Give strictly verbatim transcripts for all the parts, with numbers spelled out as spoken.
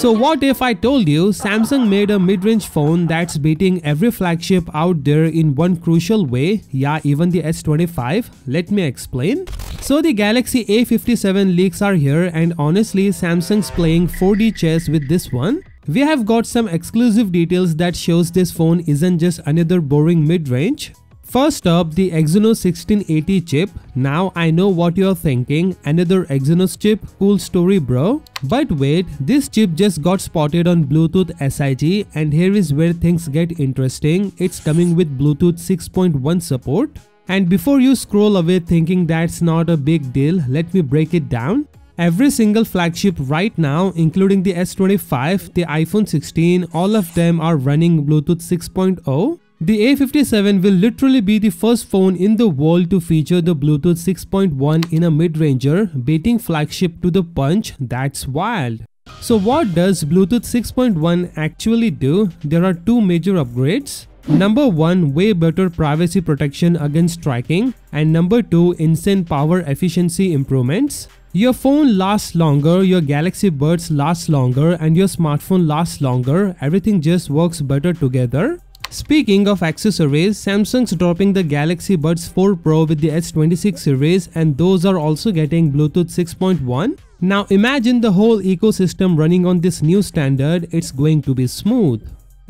So what if I told you Samsung made a mid-range phone that's beating every flagship out there in one crucial way, yeah, even the S twenty-five? Let me explain. So the Galaxy A fifty-seven leaks are here, and honestly Samsung's playing four D chess with this one. We have got some exclusive details that shows this phone isn't just another boring mid-range. First up, the Exynos sixteen eighty chip. Now I know what you're thinking, another Exynos chip, cool story bro. But wait, this chip just got spotted on Bluetooth S I G, and here is where things get interesting. It's coming with Bluetooth six point one support. And before you scroll away thinking that's not a big deal, let me break it down. Every single flagship right now, including the S twenty-five, the iPhone sixteen, all of them are running Bluetooth six point oh. The A fifty-seven will literally be the first phone in the world to feature the Bluetooth six point one in a mid-ranger, beating flagship to the punch. That's wild. So what does Bluetooth six point one actually do? There are two major upgrades. Number one, way better privacy protection against tracking, and number two, insane power efficiency improvements. Your phone lasts longer, your Galaxy Buds last longer, and your smartphone lasts longer. Everything just works better together. Speaking of accessories, Samsung's dropping the Galaxy Buds four Pro with the S twenty-six series, and those are also getting Bluetooth six point one. Now imagine the whole ecosystem running on this new standard. It's going to be smooth.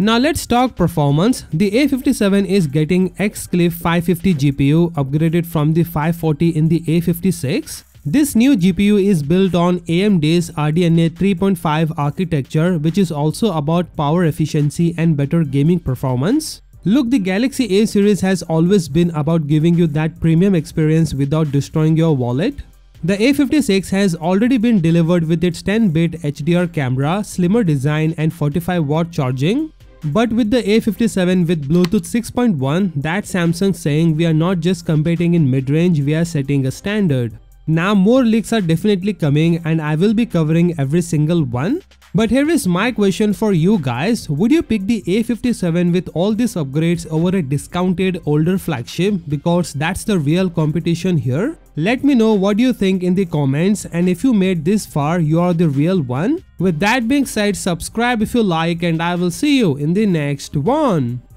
Now let's talk performance. The A fifty-seven is getting Xclipse five fifty G P U, upgraded from the five forty in the A fifty-six. This new G P U is built on A M D's R D N A three point five architecture, which is also about power efficiency and better gaming performance. Look, the Galaxy A series has always been about giving you that premium experience without destroying your wallet. The A fifty-six has already been delivered with its ten bit H D R camera, slimmer design, and forty-five watt charging. But with the A fifty-seven with Bluetooth six point one, that's Samsung saying we are not just competing in mid-range, we are setting a standard. Now more leaks are definitely coming, and I will be covering every single one. But here is my question for you guys. Would you pick the A fifty-seven with all these upgrades over a discounted older flagship? Because that's the real competition here. Let me know what you think in the comments, and if you made this far, you are the real one. With that being said, subscribe if you like, and I will see you in the next one.